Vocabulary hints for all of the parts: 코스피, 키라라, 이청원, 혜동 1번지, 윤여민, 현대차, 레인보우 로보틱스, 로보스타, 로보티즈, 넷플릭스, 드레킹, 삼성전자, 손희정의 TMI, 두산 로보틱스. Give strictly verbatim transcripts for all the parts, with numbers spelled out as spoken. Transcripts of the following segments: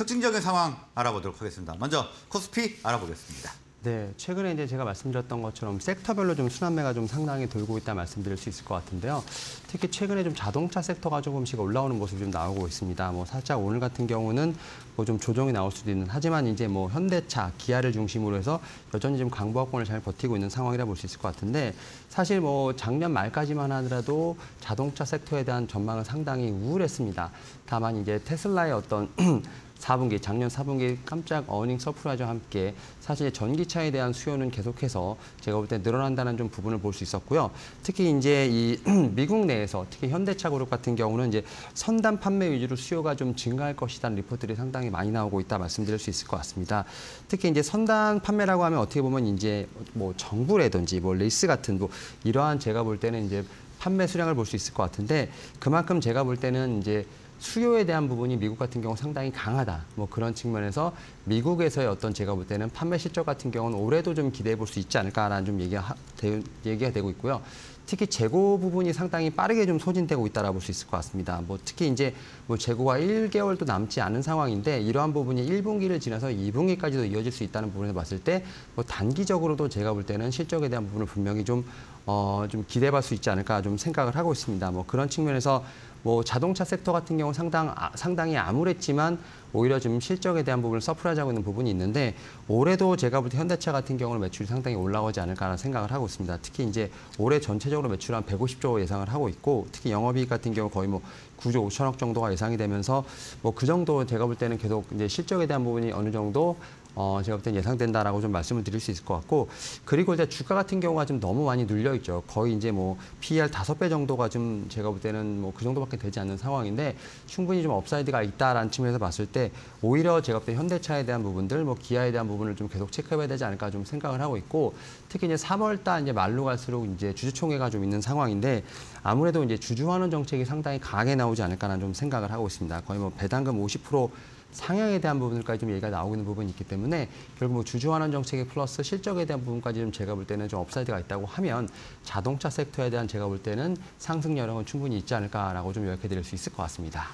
특징적인 상황 알아보도록 하겠습니다. 먼저 코스피 알아보겠습니다. 네, 최근에 이제 제가 말씀드렸던 것처럼 섹터별로 좀 순환매가 좀 상당히 돌고 있다 말씀드릴 수 있을 것 같은데요. 특히 최근에 좀 자동차 섹터가 조금씩 올라오는 모습이 좀 나오고 있습니다. 뭐 살짝 오늘 같은 경우는 뭐 좀 조정이 나올 수도 있는, 하지만 이제 뭐 현대차, 기아를 중심으로 해서 여전히 좀 강보합권을 잘 버티고 있는 상황이라 볼 수 있을 것 같은데, 사실 뭐 작년 말까지만 하더라도 자동차 섹터에 대한 전망은 상당히 우울했습니다. 다만 이제 테슬라의 어떤 사 분기, 작년 사 분기 깜짝 어닝 서프라이즈와 함께 사실 전기차에 대한 수요는 계속해서 제가 볼 때 늘어난다는 좀 부분을 볼 수 있었고요. 특히 이제 이 미국 내에서 특히 현대차 그룹 같은 경우는 이제 선단 판매 위주로 수요가 좀 증가할 것이라는 리포트들이 상당히 많이 나오고 있다 말씀드릴 수 있을 것 같습니다. 특히 이제 선단 판매라고 하면 어떻게 보면 이제 뭐 정부라든지 뭐 레이스 같은 뭐 이러한 제가 볼 때는 이제 판매 수량을 볼 수 있을 것 같은데, 그만큼 제가 볼 때는 이제 수요에 대한 부분이 미국 같은 경우 상당히 강하다. 뭐 그런 측면에서 미국에서의 어떤 제가 볼 때는 판매 실적 같은 경우는 올해도 좀 기대해 볼 수 있지 않을까라는 좀 얘기가, 되, 얘기가 되고 있고요. 특히 재고 부분이 상당히 빠르게 좀 소진되고 있다라고 볼 수 있을 것 같습니다. 뭐 특히 이제 뭐 재고가 일 개월도 남지 않은 상황인데 이러한 부분이 일 분기를 지나서 이 분기까지도 이어질 수 있다는 부분에서 봤을 때 뭐 단기적으로도 제가 볼 때는 실적에 대한 부분을 분명히 좀 어, 좀 기대해 볼 수 있지 않을까 좀 생각을 하고 있습니다. 뭐 그런 측면에서 뭐 자동차 섹터 같은 경우 상당, 상당히 암울했지만 오히려 좀 실적에 대한 부분을 서프라이즈하고 있는 부분이 있는데, 올해도 제가 볼 때 현대차 같은 경우는 매출이 상당히 올라오지 않을까라는 생각을 하고 있습니다. 특히 이제 올해 전체적으로 매출 한 백오십 조 예상을 하고 있고, 특히 영업이익 같은 경우 거의 뭐 구조 오천억 정도가 예상이 되면서 뭐 그 정도 제가 볼 때는 계속 이제 실적에 대한 부분이 어느 정도 어, 제가 볼 땐 예상된다라고 좀 말씀을 드릴 수 있을 것 같고, 그리고 이제 주가 같은 경우가 좀 너무 많이 눌려있죠. 거의 이제 뭐 피 이 알 다섯 배 정도가 좀 제가 볼 때는 뭐 그 정도밖에 되지 않는 상황인데, 충분히 좀 업사이드가 있다라는 측면에서 봤을 때 오히려 제가 볼 때 현대차에 대한 부분들, 뭐 기아에 대한 부분을 좀 계속 체크해야 되지 않을까 좀 생각을 하고 있고, 특히 이제 삼월 달 이제 말로 갈수록 이제 주주총회가 좀 있는 상황인데 아무래도 이제 주주환원 정책이 상당히 강하게 나오지 않을까라는 좀 생각을 하고 있습니다. 거의 뭐 배당금 오십 퍼센트 상향에 대한 부분까지 좀 얘기가 나오고 있는 부분이 있기 때문에 결국 뭐 주주환원 정책에 플러스 실적에 대한 부분까지 좀 제가 볼 때는 좀 업사이드가 있다고 하면 자동차 섹터에 대한 제가 볼 때는 상승 여력은 충분히 있지 않을까라고 좀 요약해 드릴 수 있을 것 같습니다.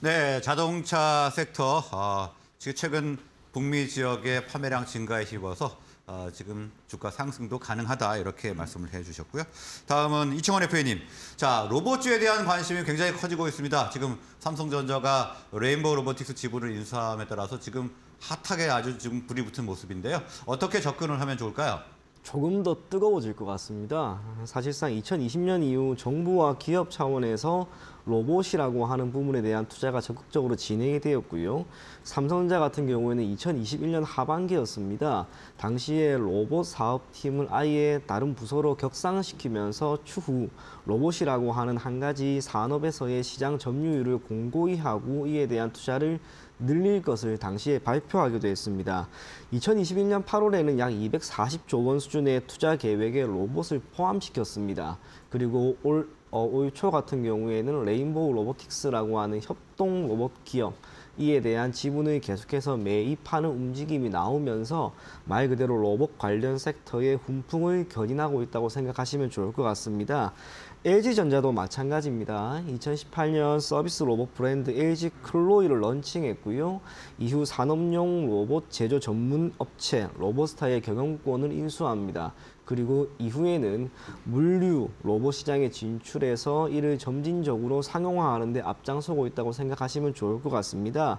네, 자동차 섹터 어, 지금 최근 북미 지역의 판매량 증가에 힘입어서 어, 지금 주가 상승도 가능하다 이렇게 말씀을 해주셨고요. 다음은 이청원 에프에이님. 자, 로봇주에 대한 관심이 굉장히 커지고 있습니다. 지금 삼성전자가 레인보우 로보틱스 지분을 인수함에 따라서 지금 핫하게 아주 지금 불이 붙은 모습인데요. 어떻게 접근을 하면 좋을까요? 조금 더 뜨거워질 것 같습니다. 사실상 이천이십 년 이후 정부와 기업 차원에서 로봇이라고 하는 부분에 대한 투자가 적극적으로 진행이 되었고요. 삼성전자 같은 경우에는 이천이십일 년 하반기였습니다. 당시에 로봇 사업팀을 아예 다른 부서로 격상시키면서 추후 로봇이라고 하는 한 가지 산업에서의 시장 점유율을 공고히 하고 이에 대한 투자를 늘릴 것을 당시에 발표하기도 했습니다. 이천이십일 년 팔월에는 약 이백사십 조 원 수준의 투자 계획에 로봇을 포함시켰습니다. 그리고 올 어, 올 초 같은 경우에는 레인보우 로보틱스라고 하는 협동 로봇 기업 이에 대한 지분을 계속해서 매입하는 움직임이 나오면서 말 그대로 로봇 관련 섹터의 훈풍을 견인하고 있다고 생각하시면 좋을 것 같습니다. 엘지전자도 마찬가지입니다. 이천십팔 년 서비스 로봇 브랜드 엘지 클로이를 런칭했고요. 이후 산업용 로봇 제조 전문 업체 로보스타의 경영권을 인수합니다. 그리고 이후에는 물류 로봇 시장에 진출해서 이를 점진적으로 상용화하는 데 앞장서고 있다고 생각하시면 좋을 것 같습니다.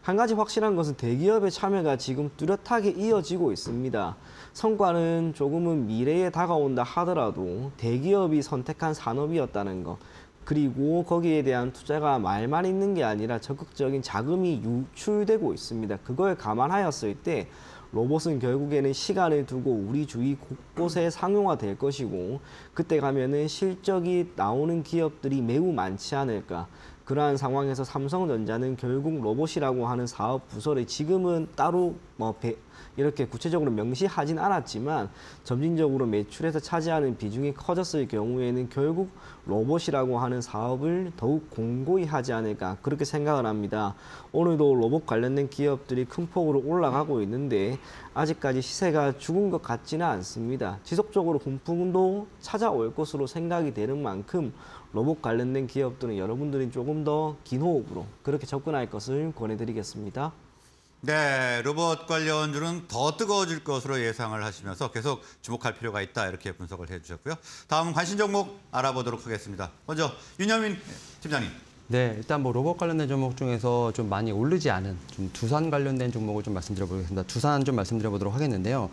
한 가지 확실한 것은 대기업의 참여가 지금 뚜렷하게 이어지고 있습니다. 성과는 조금은 미래에 다가온다 하더라도 대기업이 선택한 산업이었다는 것, 그리고 거기에 대한 투자가 말만 있는 게 아니라 적극적인 자금이 유출되고 있습니다. 그걸 감안하였을 때 로봇은 결국에는 시간을 두고 우리 주위 곳곳에 상용화될 것이고, 그때 가면은 실적이 나오는 기업들이 매우 많지 않을까. 그러한 상황에서 삼성전자는 결국 로봇이라고 하는 사업 부서를 지금은 따로 뭐 배, 이렇게 구체적으로 명시하진 않았지만 점진적으로 매출에서 차지하는 비중이 커졌을 경우에는 결국 로봇이라고 하는 사업을 더욱 공고히 하지 않을까 그렇게 생각을 합니다. 오늘도 로봇 관련된 기업들이 큰 폭으로 올라가고 있는데 아직까지 시세가 죽은 것 같지는 않습니다. 지속적으로 분풍도 찾아올 것으로 생각이 되는 만큼 로봇 관련된 기업들은 여러분들이 조금 더 긴 호흡으로 그렇게 접근할 것을 권해드리겠습니다. 네, 로봇 관련주는 더 뜨거워질 것으로 예상을 하시면서 계속 주목할 필요가 있다 이렇게 분석을 해주셨고요. 다음 관심 종목 알아보도록 하겠습니다. 먼저 윤여민 팀장님. 네, 일단 뭐 로봇 관련된 종목 중에서 좀 많이 오르지 않은 좀 두산 관련된 종목을 좀 말씀드려보겠습니다. 두산 좀 말씀드려보도록 하겠는데요.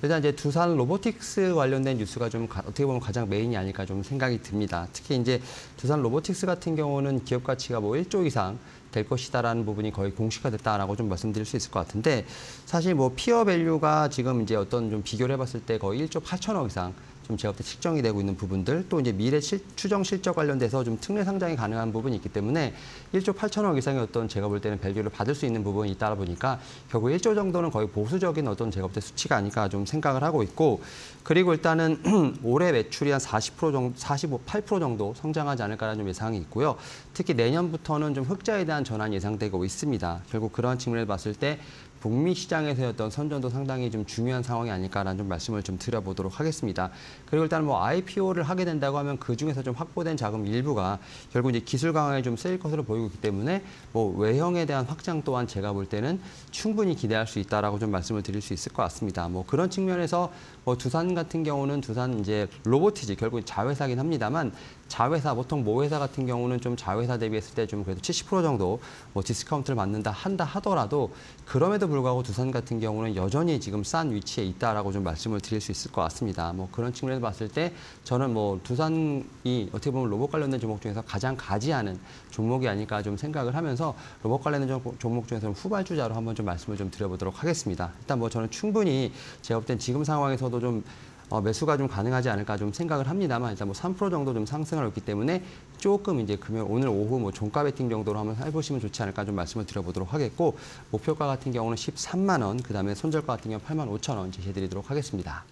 일단 이제 두산 로보틱스 관련된 뉴스가 좀 가, 어떻게 보면 가장 메인이 아닐까 좀 생각이 듭니다. 특히 이제 두산 로보틱스 같은 경우는 기업 가치가 뭐 일조 이상 될 것이다라는 부분이 거의 공식화됐다라고 좀 말씀드릴 수 있을 것 같은데, 사실 뭐 피어 밸류가 지금 이제 어떤 좀 비교를 해봤을 때 거의 일조 팔천억 이상 좀 제가 때 측정이 되고 있는 부분들, 또 이제 미래 실, 추정 실적 관련돼서 좀 특례 상장이 가능한 부분이 있기 때문에 일조 팔천억 이상의 어떤 제가 볼 때는 밸류를 받을 수 있는 부분이 있다 보니까 결국 일조 정도는 거의 보수적인 어떤 제가 볼 때 수치가 아닐까 좀 생각을 하고 있고, 그리고 일단은 올해 매출이 한 사십 퍼센트 정도, 사십오, 팔 퍼센트 정도 성장하지 않을까라는 좀 예상이 있고요. 특히 내년부터는 좀 흑자에 대한 전환이 예상되고 있습니다. 결국 그러한 측면을 봤을 때 북미 시장에서의 어떤 선전도 상당히 좀 중요한 상황이 아닐까라는 좀 말씀을 좀 드려보도록 하겠습니다. 그리고 일단 뭐 아이피오를 하게 된다고 하면 그 중에서 좀 확보된 자금 일부가 결국 이제 기술 강화에 좀 쓰일 것으로 보이고 있기 때문에 뭐 외형에 대한 확장 또한 제가 볼 때는 충분히 기대할 수 있다라고 좀 말씀을 드릴 수 있을 것 같습니다. 뭐 그런 측면에서 뭐 두산 같은 경우는 두산 이제 로보티즈 결국 자회사긴 합니다만, 자회사 보통 모회사 같은 경우는 좀 자회사 대비했을 때 좀 그래도 칠십 퍼센트 정도 뭐 디스카운트를 받는다 한다 하더라도 그럼에도 불구하고 두산 같은 경우는 여전히 지금 싼 위치에 있다라고 좀 말씀을 드릴 수 있을 것 같습니다. 뭐 그런 측면에서 봤을 때 저는 뭐 두산이 어떻게 보면 로봇 관련된 종목 중에서 가장 가지 않은 종목이 아닐까 좀 생각을 하면서 로봇 관련된 종목 중에서 후발주자로 한번 좀 말씀을 좀 드려보도록 하겠습니다. 일단 뭐 저는 충분히 제가 볼 땐 지금 상황에서도 좀 어, 매수가 좀 가능하지 않을까 좀 생각을 합니다만, 일단 뭐 삼 퍼센트 정도 좀 상승을 했기 때문에 조금 이제 금요 오늘 오후 뭐 종가 베팅 정도로 한번 해보시면 좋지 않을까 좀 말씀을 드려보도록 하겠고, 목표가 같은 경우는 십삼만 원, 그다음에 손절가 같은 경우 팔만 오천 원 제시해드리도록 하겠습니다.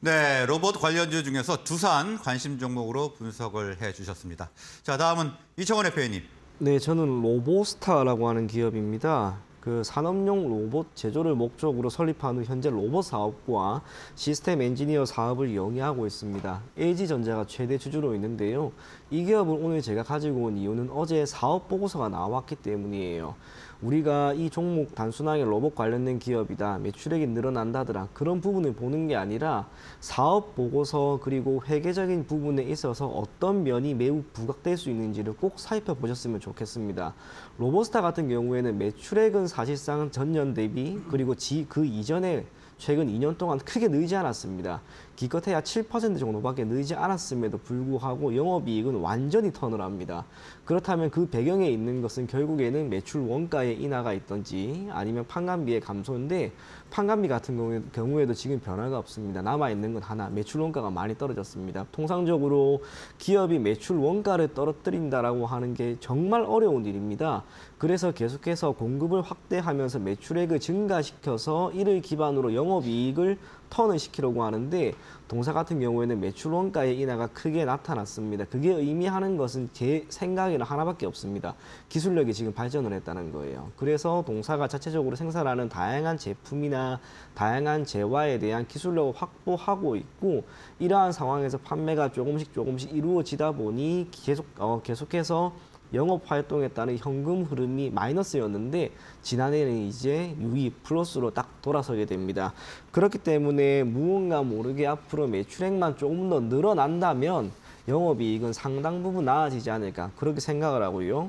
네, 로봇 관련주 중에서 두산 관심 종목으로 분석을 해주셨습니다. 자, 다음은 이청원 대표님. 네, 저는 로보스타라고 하는 기업입니다. 그 산업용 로봇 제조를 목적으로 설립하는 현재 로봇 사업과 시스템 엔지니어 사업을 영위하고 있습니다. 에이지전자가 최대 주주로 있는데요. 이 기업을 오늘 제가 가지고 온 이유는 어제 사업 보고서가 나왔기 때문이에요. 우리가 이 종목 단순하게 로봇 관련된 기업이다, 매출액이 늘어난다더라 그런 부분을 보는 게 아니라 사업 보고서 그리고 회계적인 부분에 있어서 어떤 면이 매우 부각될 수 있는지를 꼭 살펴보셨으면 좋겠습니다. 로보스타 같은 경우에는 매출액은 사실상 전년 대비 그리고 지, 그 이전에 최근 이 년 동안 크게 늘지 않았습니다. 기껏해야 칠 퍼센트 정도밖에 늘지 않았음에도 불구하고 영업이익은 완전히 턴을 합니다. 그렇다면 그 배경에 있는 것은 결국에는 매출 원가의 인하가 있던지 아니면 판관비의 감소인데, 판관비 같은 경우에도 지금 변화가 없습니다. 남아있는 건 하나, 매출 원가가 많이 떨어졌습니다. 통상적으로 기업이 매출 원가를 떨어뜨린다라고 하는 게 정말 어려운 일입니다. 그래서 계속해서 공급을 확대하면서 매출액을 증가시켜서 이를 기반으로 영업이익을 턴을 시키려고 하는데, 동사 같은 경우에는 매출 원가의 인하가 크게 나타났습니다. 그게 의미하는 것은 제 생각에는 하나밖에 없습니다. 기술력이 지금 발전을 했다는 거예요. 그래서 동사가 자체적으로 생산하는 다양한 제품이나 다양한 재화에 대한 기술력을 확보하고 있고, 이러한 상황에서 판매가 조금씩 조금씩 이루어지다 보니 계속, 어, 계속해서 영업 활동에 따른 현금 흐름이 마이너스였는데 지난해는 이제 유이 플러스로 딱 돌아서게 됩니다. 그렇기 때문에 무언가 모르게 앞으로 매출액만 조금 더 늘어난다면 영업이익은 상당 부분 나아지지 않을까 그렇게 생각을 하고요.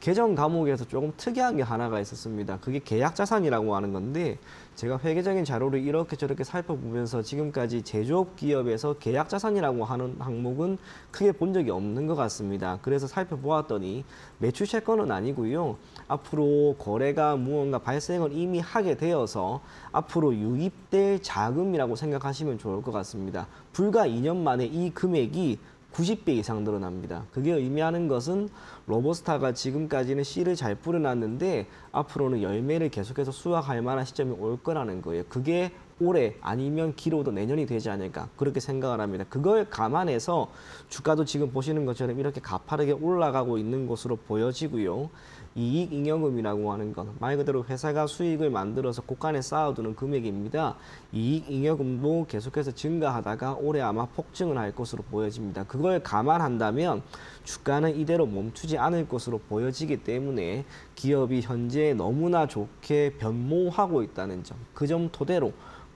계정 과목에서 조금 특이한 게 하나가 있었습니다. 그게 계약자산이라고 하는 건데, 제가 회계적인 자료를 이렇게 저렇게 살펴보면서 지금까지 제조업 기업에서 계약자산이라고 하는 항목은 크게 본 적이 없는 것 같습니다. 그래서 살펴보았더니 매출 채권은 아니고요. 앞으로 거래가 무언가 발생을 이미 하게 되어서 앞으로 유입될 자금이라고 생각하시면 좋을 것 같습니다. 불과 이 년 만에 이 금액이 구십 배 이상 늘어납니다. 그게 의미하는 것은 로보스타가 지금까지는 씨를 잘 뿌려놨는데 앞으로는 열매를 계속해서 수확할 만한 시점이 올 거라는 거예요. 그게 올해 아니면 길어도 내년이 되지 않을까 그렇게 생각을 합니다. 그걸 감안해서 주가도 지금 보시는 것처럼 이렇게 가파르게 올라가고 있는 것으로 보여지고요. 이익잉여금이라고 하는 건 말 그대로 회사가 수익을 만들어서 곳간에 쌓아두는 금액입니다. 이익잉여금도 계속해서 증가하다가 올해 아마 폭증을 할 것으로 보여집니다. 그걸 감안한다면 주가는 이대로 멈추지 않을 것으로 보여지기 때문에 기업이 현재 너무나 좋게 변모하고 있다는 점, 그 점 토대로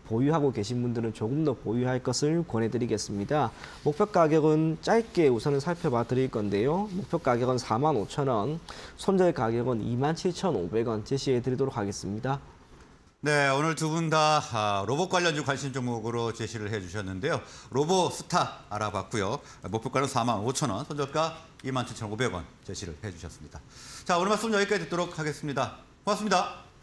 보유하고 계신 분들은 조금 더 보유할 것을 권해드리겠습니다. 목표 가격은 짧게 우선은 살펴봐 드릴 건데요. 목표 가격은 사만 오천 원, 손절 가격은 이만 칠천 오백 원 제시해 드리도록 하겠습니다. 네, 오늘 두 분 다 로봇 관련주 관심 종목으로 제시를 해주셨는데요. 로보스타 알아봤고요. 목표가는 사만 오천 원, 손절가 이만 칠천 오백 원 제시를 해주셨습니다. 자, 오늘 말씀 여기까지 듣도록 하겠습니다. 고맙습니다.